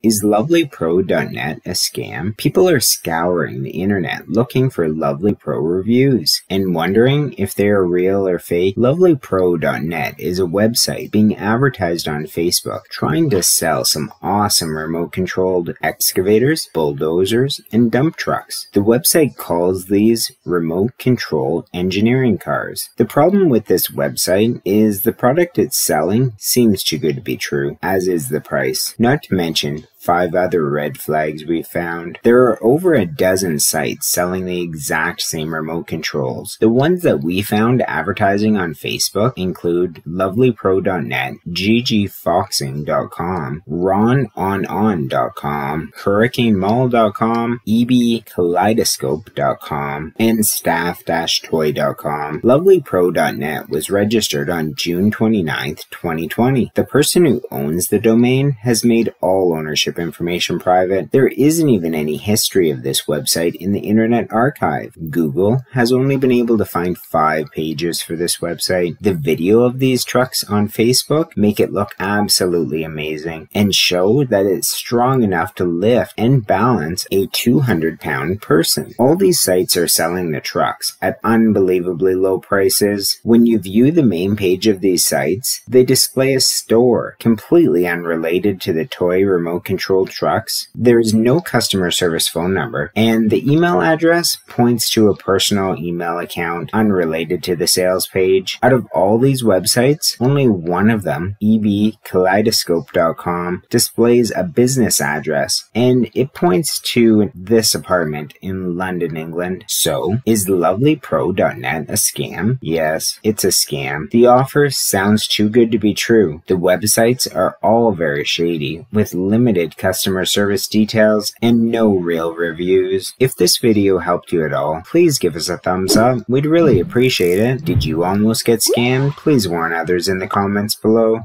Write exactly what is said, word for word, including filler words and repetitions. Is Lovely Pro dot net a scam? People are scouring the internet looking for Lovely Pro reviews and wondering if they are real or fake. Lovely Pro dot net is a website being advertised on Facebook trying to sell some awesome remote-controlled excavators, bulldozers, and dump trucks. The website calls these remote-control engineering cars. The problem with this website is the product it's selling seems too good to be true, as is the price. Not to mention five other red flags we found. There are over a dozen sites selling the exact same remote controls. The ones that we found advertising on Facebook include Lovely Pro dot net, G G foxing dot com, rononon dot com, hurricane mall dot com, e b kaleidoscope dot com, and staff dash toy dot com. Lovely Pro dot net was registered on June twenty-ninth, twenty twenty. The person who owns the domain has made all ownership information private. There isn't even any history of this website in the Internet Archive. Google has only been able to find five pages for this website. The video of these trucks on Facebook make it look absolutely amazing and show that it's strong enough to lift and balance a two hundred pound person. All these sites are selling the trucks at unbelievably low prices. When you view the main page of these sites, they display a store completely unrelated to the toy remote control Controlled trucks. There is no customer service phone number, and the email address points to a personal email account unrelated to the sales page. Out of all these websites, only one of them, e b kaleidoscope dot com, displays a business address, and it points to this apartment in London, England. So, is Lovely Pro dot net a scam? Yes, it's a scam. The offer sounds too good to be true. The websites are all very shady, with limited customer service details and no real reviews. If this video helped you at all, please give us a thumbs up. We'd really appreciate it. Did you almost get scammed? Please warn others in the comments below.